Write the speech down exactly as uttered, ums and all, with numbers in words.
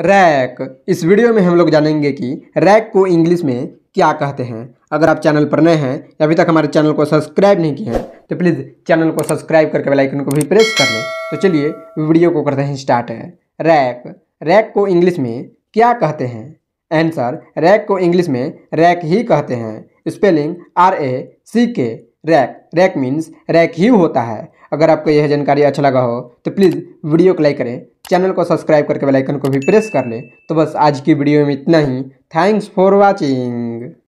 Rack. इस video में हम लोग जानेंगे कि रैक को इंग्लिश में क्या कहते हैं। अगर आप चैनल पर नए हैं या अभी तक हमारे चैनल को सब्सक्राइब नहीं किए हैं तो प्लीज़ चैनल को सब्सक्राइब करके बेल आइकन को भी प्रेस कर लें। तो चलिए वीडियो को करते हैं स्टार्ट। रैक रैक को इंग्लिश में क्या कहते हैं? आंसर, रैक को इंग्लिश में रैक ही कहते हैं। Spelling R A C K, rack. Rack means rack ही होता है। अगर आपको यह जानकारी अच्छा लगा हो तो प्लीज़ वीडियो को लाइक करें, चैनल को सब्सक्राइब करके बेल आइकन को भी प्रेस कर लें। तो बस आज की वीडियो में इतना ही। Thanks for watching.